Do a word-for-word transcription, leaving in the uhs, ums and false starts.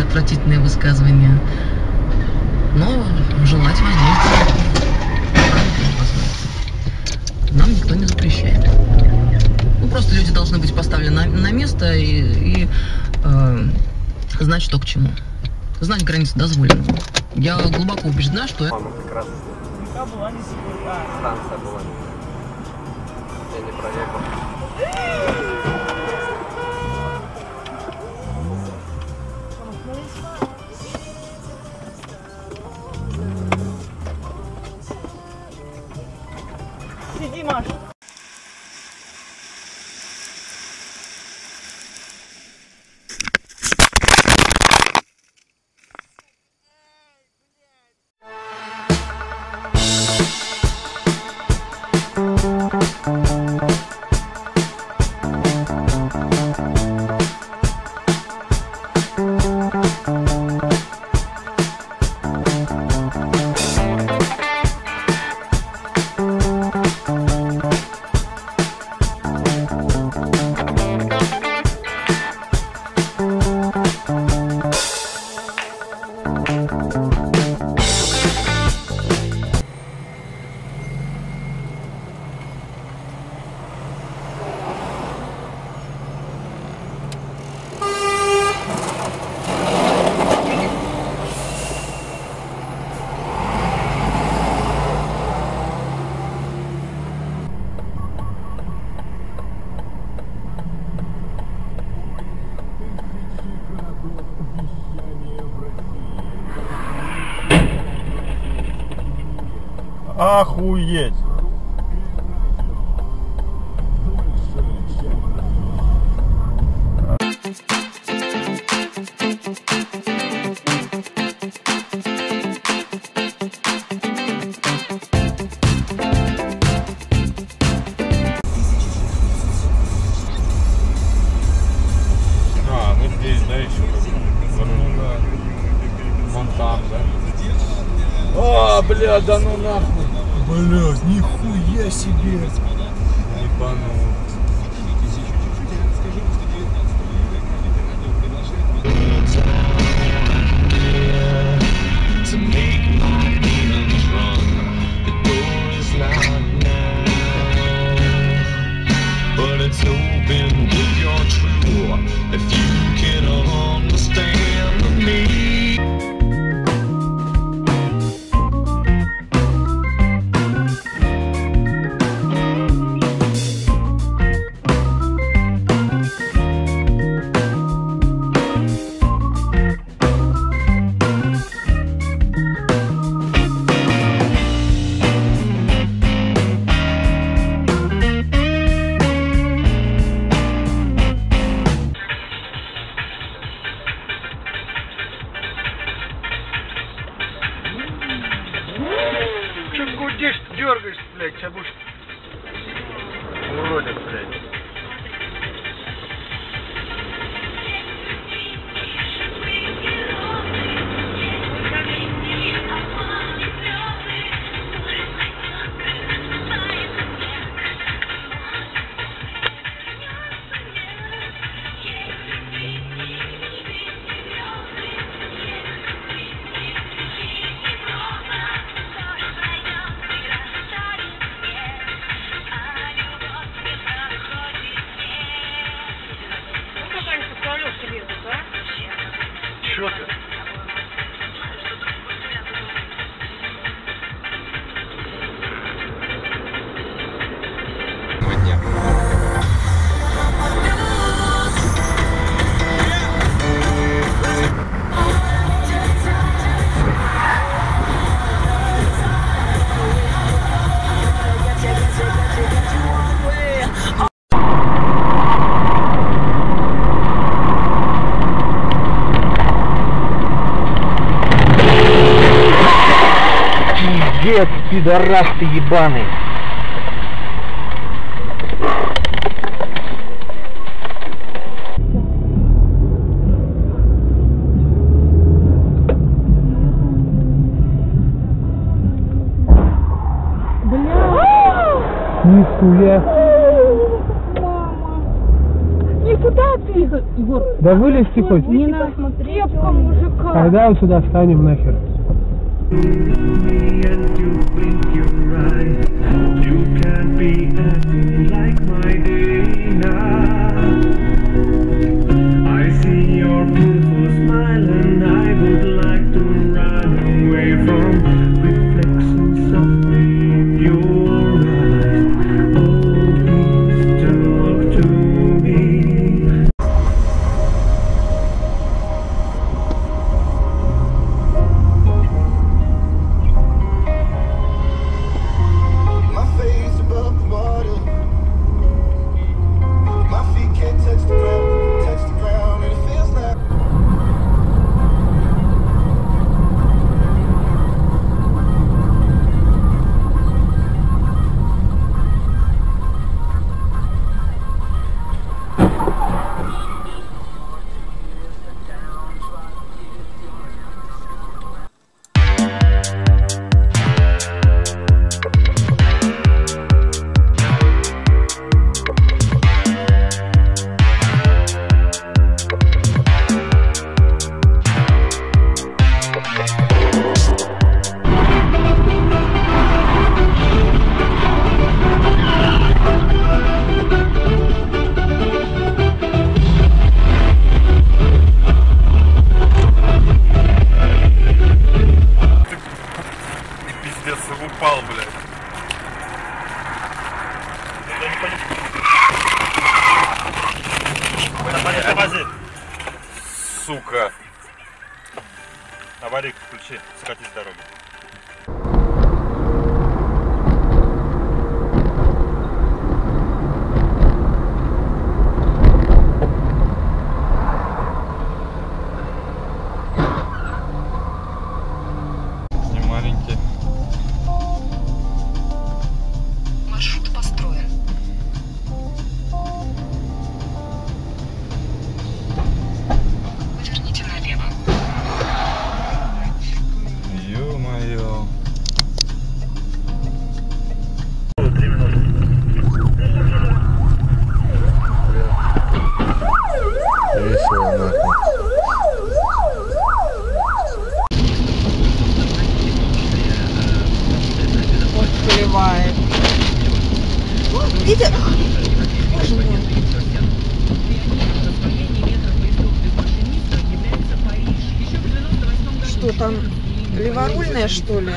эти отвратительные высказывания. Но желать возможности нам никто не запрещает. Ну, просто люди должны быть поставлены на, на место и, и э, знать, что к чему. Знать границы дозволенного. Я глубоко убеждена, что... Мама как раз... Река была не сегодня. Станция была. Я не проехал. Сиди, Маша. Охуеть! А, ну здесь, да, еще вон там, да? А, бля, да ну нахуй! Блядь, нихуя себе! Ебану. Пидорас ты ебаный! Бля! Нихуя! Мама! Депутация! Егор. Да вылезти хоть. Не на крепком мужика. Тогда сюда встанем нахер. Сука. Аварийку включи, скатись с дороги. Не маленький. Маршрут построен. Видите? Боже мой. Что там, леворульная, что ли?